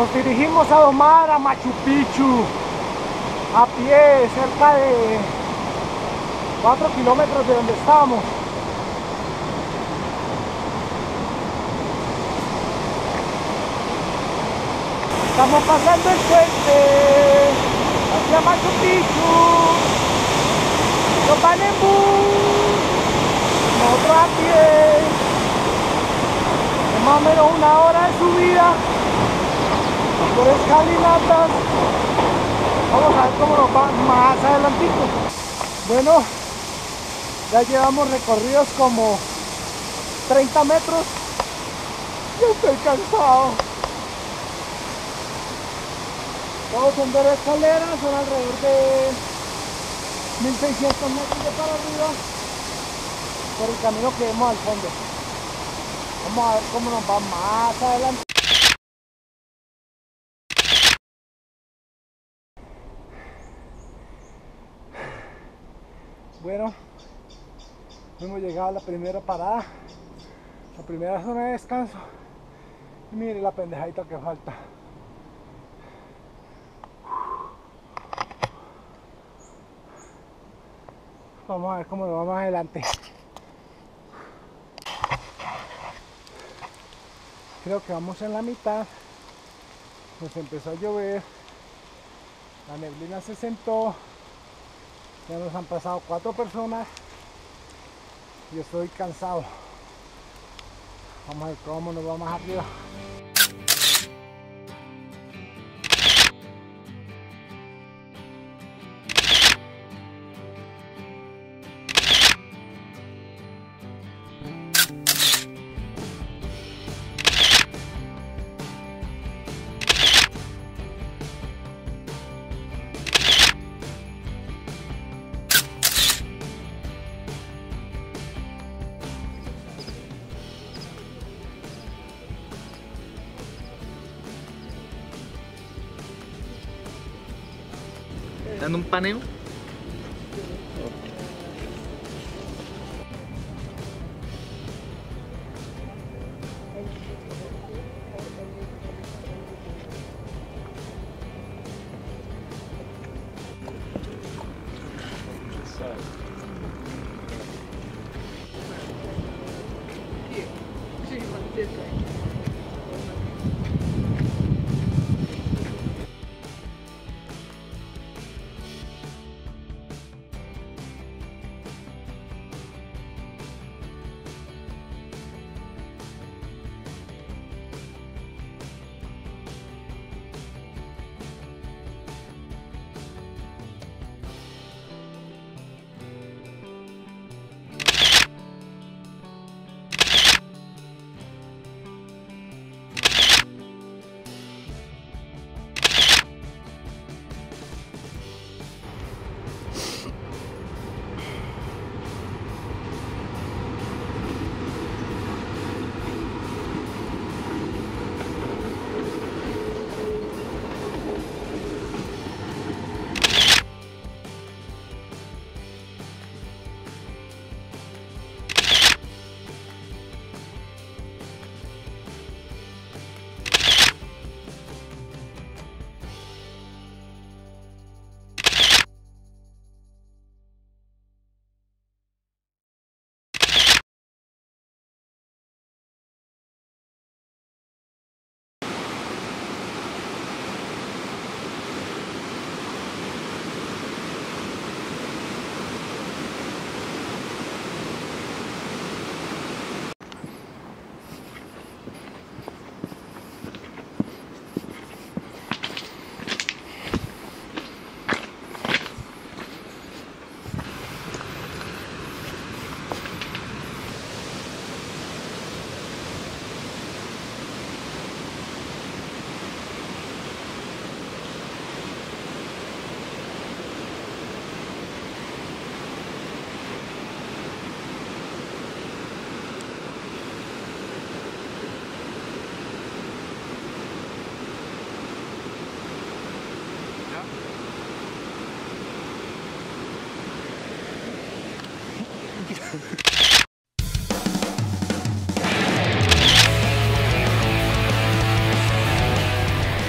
Nos dirigimos a domar a Machu Picchu a pie, cerca de 4 kilómetros de donde estamos. Estamos pasando el puente hacia Machu Picchu. Nos van en bus, nosotros a pie. Es más o menos una hora de subida por escalinatas. Vamos a ver cómo nos va más adelantito. Bueno, ya llevamos recorridos como 30 metros. Yo estoy cansado. Vamos a ver escaleras, son alrededor de 1600 metros de para arriba por el camino que vemos al fondo. Vamos a ver cómo nos va más adelante. Bueno, hemos llegado a la primera parada, la primera zona de descanso. Y mire la pendejadita que falta. Vamos a ver cómo nos va más adelante. Creo que vamos en la mitad. Nos empezó a llover. La neblina se sentó. Ya nos han pasado 4 personas. Yo estoy cansado. Vamos a ver cómo nos va más arriba. Dando un paneo.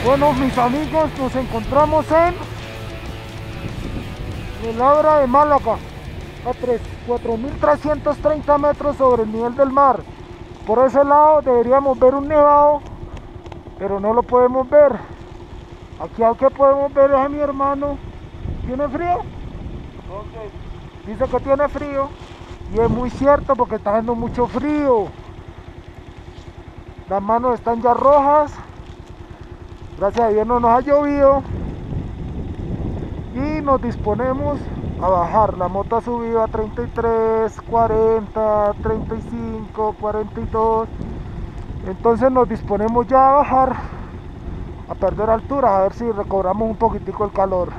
Bueno, mis amigos, nos encontramos en el Abra de Málaga, a 4.330 metros sobre el nivel del mar. Por ese lado deberíamos ver un nevado, pero no lo podemos ver. Aquí al que podemos ver es a mi hermano. ¿Tiene frío? Okay. Dice que tiene frío, y es muy cierto porque está haciendo mucho frío. Las manos están ya rojas. Gracias a Dios no nos ha llovido. Y nos disponemos a bajar. La moto ha subido a 33, 40, 35, 42. Entonces nos disponemos ya a bajar, a perder altura, a ver si recobramos un poquitico el calor.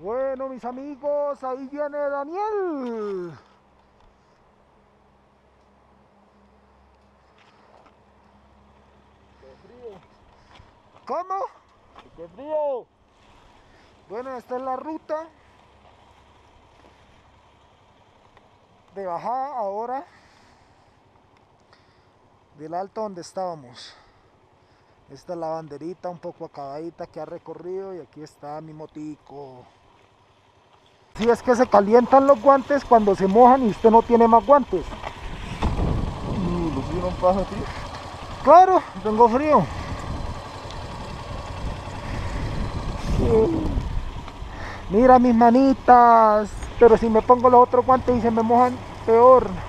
Bueno, mis amigos, ahí viene Daniel. ¡Qué frío! ¿Cómo? ¡Qué frío! Bueno, esta es la ruta de bajada ahora del alto donde estábamos. Esta es la banderita un poco acabadita que ha recorrido, y aquí está mi motico. Si es que se calientan los guantes cuando se mojan y usted no tiene más guantes. ¿Lo pasa, tío? Claro, tengo frío. Mira mis manitas, pero si me pongo los otros guantes y se me mojan, peor.